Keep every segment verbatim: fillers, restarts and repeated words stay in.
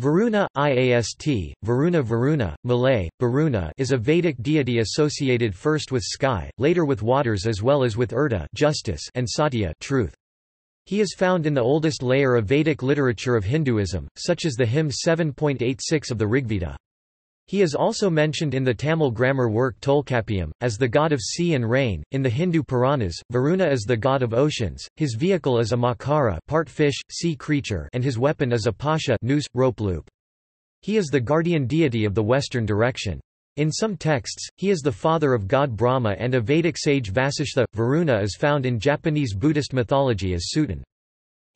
Varuna, IAST, Varuna Varuna, Malay, Baruna is a Vedic deity associated first with sky, later with waters as well as with Urta justice and Satya truth. He is found in the oldest layer of Vedic literature of Hinduism, such as the hymn seven point eight six of the Rigveda. He is also mentioned in the Tamil grammar work Tolkappiyam, as the god of sea and rain. In the Hindu Puranas, Varuna is the god of oceans, his vehicle is a makara part fish, sea creature, and his weapon is a pasha noose, rope loop. He is the guardian deity of the western direction. In some texts, he is the father of god Brahma and a Vedic sage Vasishtha. Varuna is found in Japanese Buddhist mythology as Sutan.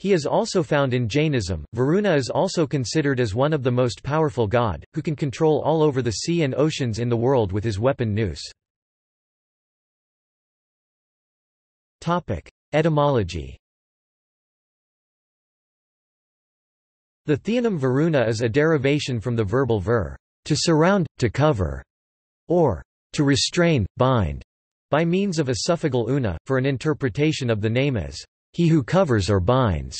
He is also found in Jainism. Varuna is also considered as one of the most powerful god, who can control all over the sea and oceans in the world with his weapon noose. Topic: Etymology. The theonym Varuna is a derivation from the verbal ver, to surround, to cover, or to restrain, bind, by means of a suffixal una, for an interpretation of the name as he who covers or binds,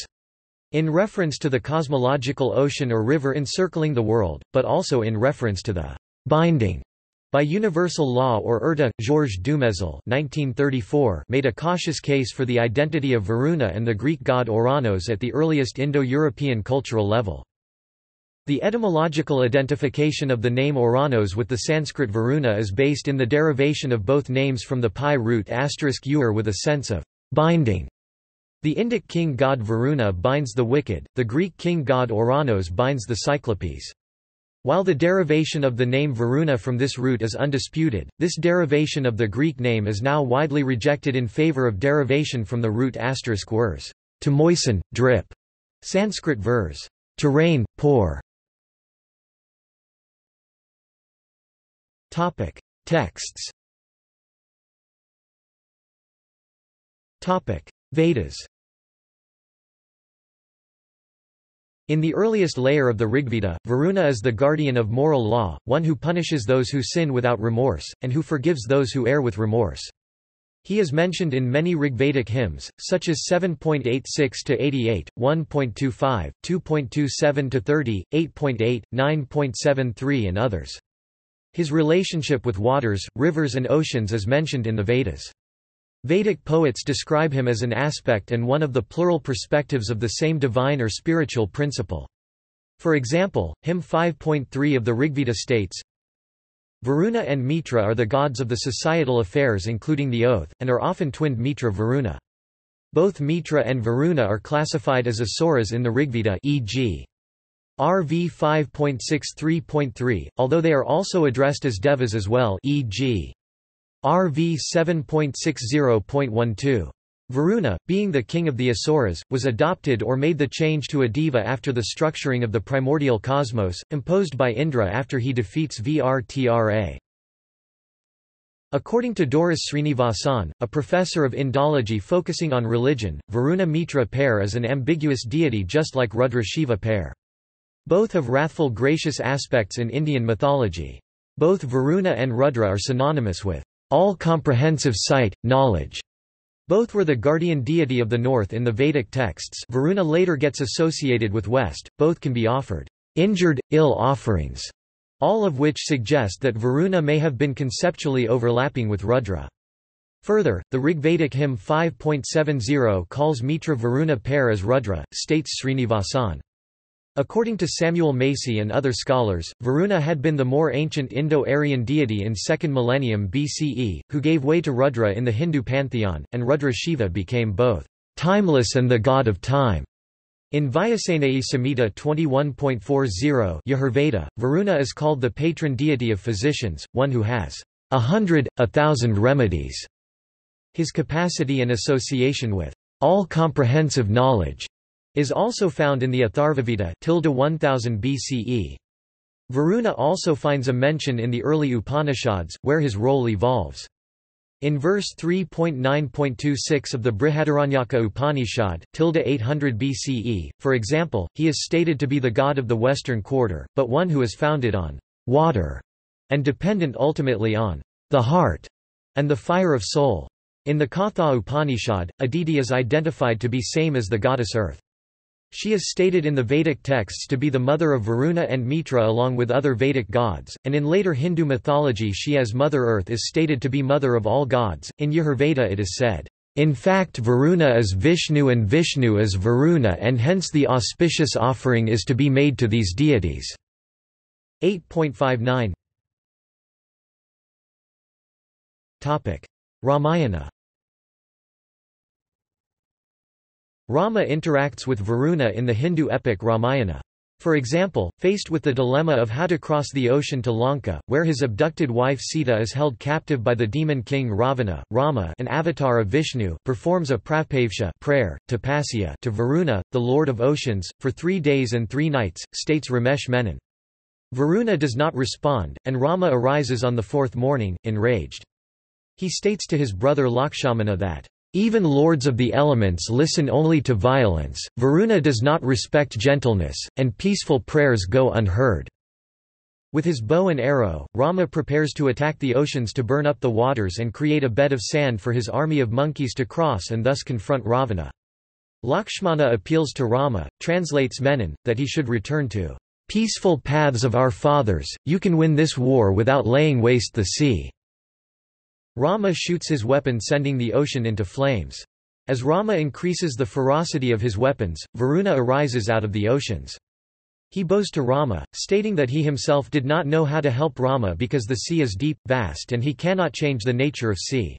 in reference to the cosmological ocean or river encircling the world, but also in reference to the binding by universal law or Urta. Georges Dumézil nineteen thirty-four made a cautious case for the identity of Varuna and the Greek god Oranos at the earliest Indo-European cultural level. The etymological identification of the name Oranos with the Sanskrit Varuna is based in the derivation of both names from the Pi root *ur with a sense of binding. The Indic king god Varuna binds the wicked, the Greek king god Oranos binds the Cyclopes. While the derivation of the name Varuna from this root is undisputed, this derivation of the Greek name is now widely rejected in favor of derivation from the root *urs, to moisten, drip, Sanskrit vers, to rain, pour. Topic: Texts. Topic: Vedas. In the earliest layer of the Rigveda, Varuna is the guardian of moral law, one who punishes those who sin without remorse, and who forgives those who err with remorse. He is mentioned in many Rigvedic hymns, such as seven point eight six to eighty-eight, one point two five, two point two seven to thirty, eight point eight, nine point seven three, and others. His relationship with waters, rivers, and oceans is mentioned in the Vedas. Vedic poets describe him as an aspect and one of the plural perspectives of the same divine or spiritual principle. For example, hymn five point three of the Rigveda states, Varuna and Mitra are the gods of the societal affairs including the oath, and are often twinned Mitra Varuna. Both Mitra and Varuna are classified as asuras in the Rigveda, for example R V five point six three point three, although they are also addressed as devas as well, for example R V seven point six zero point one two. Varuna, being the king of the Asuras, was adopted or made the change to a diva after the structuring of the primordial cosmos, imposed by Indra after he defeats Vrtra. According to Doris Srinivasan, a professor of Indology focusing on religion, Varuna-Mitra pair is an ambiguous deity just like Rudra-Shiva pair. Both have wrathful gracious aspects in Indian mythology. Both Varuna and Rudra are synonymous with all-comprehensive sight, knowledge. Both were the guardian deity of the north in the Vedic texts. Varuna later gets associated with west. Both can be offered injured, ill offerings, all of which suggest that Varuna may have been conceptually overlapping with Rudra. Further, the Rigvedic hymn five point seven zero calls Mitra Varuna pair as Rudra, states Srinivasan. According to Samuel Macy and other scholars, Varuna had been the more ancient Indo-Aryan deity in second millennium B C E, who gave way to Rudra in the Hindu pantheon, and Rudra-Shiva became both timeless and the god of time. In Vyasenayi Samhita twenty-one point forty Yajurveda, Varuna is called the patron deity of physicians, one who has a hundred, a thousand remedies. His capacity and association with all-comprehensive knowledge is also found in the Atharvaveda one thousand B C E. Varuna also finds a mention in the early Upanishads, where his role evolves. In verse three point nine point two six of the Brihadaranyaka Upanishad eight hundred B C E, for example, he is stated to be the god of the western quarter, but one who is founded on water, and dependent ultimately on the heart, and the fire of soul. In the Katha Upanishad, Aditi is identified to be same as the goddess Earth. She is stated in the Vedic texts to be the mother of Varuna and Mitra along with other Vedic gods, and in later Hindu mythology she as Mother Earth is stated to be mother of all gods. In Yajurveda it is said, "In fact Varuna is Vishnu and Vishnu is Varuna and hence the auspicious offering is to be made to these deities." eight point five nine Ramayana. Rama interacts with Varuna in the Hindu epic Ramayana. For example, faced with the dilemma of how to cross the ocean to Lanka, where his abducted wife Sita is held captive by the demon king Ravana, Rama, an avatar of Vishnu, performs a prapavsha prayer, tapasya to Varuna, the lord of oceans, for three days and three nights, states Ramesh Menon. Varuna does not respond, and Rama arises on the fourth morning, enraged. He states to his brother Lakshmana that, "Even lords of the elements listen only to violence, Varuna does not respect gentleness, and peaceful prayers go unheard." With his bow and arrow, Rama prepares to attack the oceans to burn up the waters and create a bed of sand for his army of monkeys to cross and thus confront Ravana. Lakshmana appeals to Rama, translates Menon, that he should return to "peaceful paths of our fathers, you can win this war without laying waste the sea." Rama shoots his weapon, sending the ocean into flames. As Rama increases the ferocity of his weapons, Varuna arises out of the oceans. He bows to Rama, stating that he himself did not know how to help Rama because the sea is deep, vast, and he cannot change the nature of sea.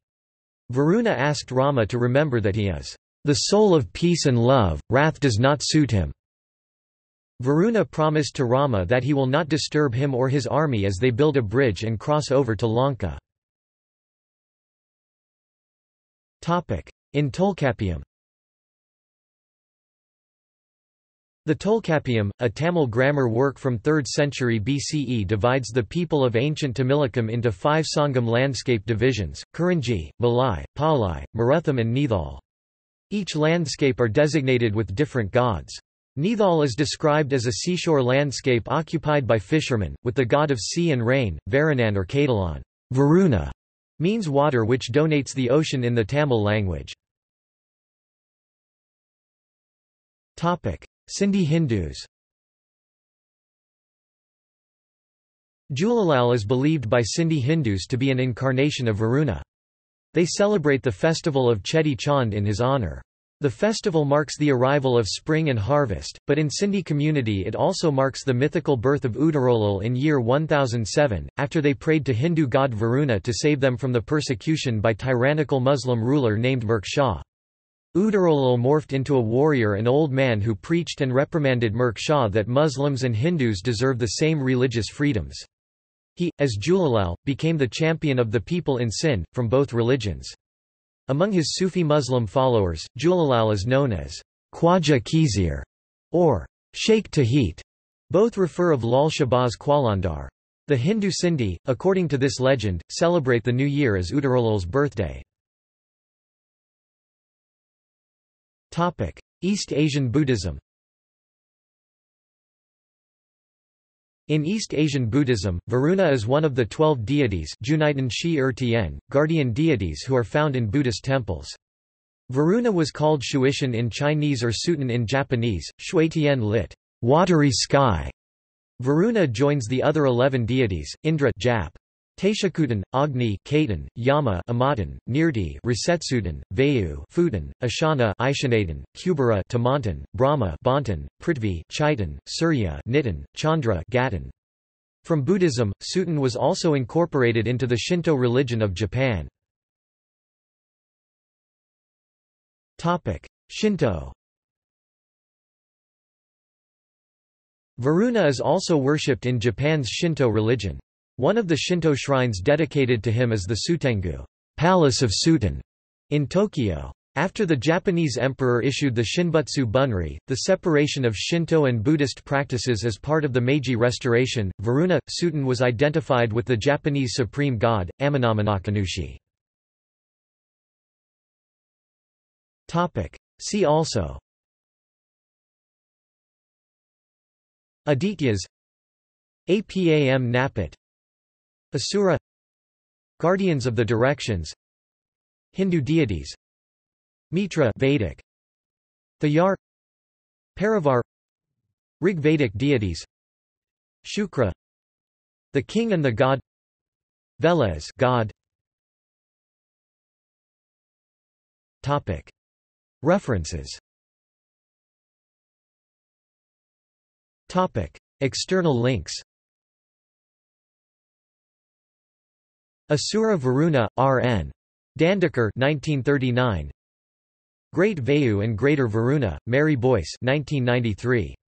Varuna asked Rama to remember that he is the soul of peace and love, wrath does not suit him. Varuna promised to Rama that he will not disturb him or his army as they build a bridge and cross over to Lanka. In Tolkappiyam. The Tolkappiyam, a Tamil grammar work from third century B C E, divides the people of ancient Tamilakam into five Sangam landscape divisions: Kurinji, Malai, Palai, Marutham and Neethal. Each landscape are designated with different gods. Neethal is described as a seashore landscape occupied by fishermen, with the god of sea and rain, Varanan or Katalan. Varuna means water, which denotes the ocean in the Tamil language. Sindhi Hindus. Julalal is believed by Sindhi Hindus to be an incarnation of Varuna. They celebrate the festival of Cheti Chand in his honor. The festival marks the arrival of spring and harvest, but in Sindhi community it also marks the mythical birth of Udarolal in year one thousand seven, after they prayed to Hindu god Varuna to save them from the persecution by tyrannical Muslim ruler named Mirk Shah. Udarolal morphed into a warrior and old man who preached and reprimanded Mirk Shah that Muslims and Hindus deserve the same religious freedoms. He, as Julalal, became the champion of the people in Sindh, from both religions. Among his Sufi Muslim followers, Julalal is known as Khwaja Kizir or Sheikh Tahit. Both refer of Lal Shabaz Qalandar. The Hindu Sindhi, according to this legend, celebrate the new year as Udarolal's birthday. East Asian Buddhism. In East Asian Buddhism, Varuna is one of the twelve deities, guardian deities who are found in Buddhist temples. Varuna was called Shuishin in Chinese or Suten in Japanese, Shuitian lit. Watery sky. Varuna joins the other eleven deities, Indra Jap. Taishakutan, Agni, Khatan, Yama, Amatan, Nirti, Risetsutan, Vayu, Futan, Ashana, Aishanadan, Kubera, Tamantan, Brahma, Bantan, Prithvi, Chaitan, Surya, Nitan, Chandra, Gatan. From Buddhism, Sutan was also incorporated into the Shinto religion of Japan. Topic: Shinto. Varuna is also worshipped in Japan's Shinto religion. One of the Shinto shrines dedicated to him is the Sutengu, Palace of Suten, in Tokyo. After the Japanese emperor issued the Shinbutsu Bunri, the separation of Shinto and Buddhist practices as part of the Meiji Restoration, Varuna, Suten was identified with the Japanese supreme god, Amenomenakanushi. See also: Adityas, Apam Napat, Asura, Guardians of the Directions, Hindu deities, Mitra Vedic, Thayar, Parivar, Rig Vedic deities, Shukra, the king and the god, Veles, god. Topic. References. Topic. External links. Asura Varuna, R N Dandekar, nineteen thirty-nine. Great Vayu and Greater Varuna, Mary Boyce, nineteen ninety-three.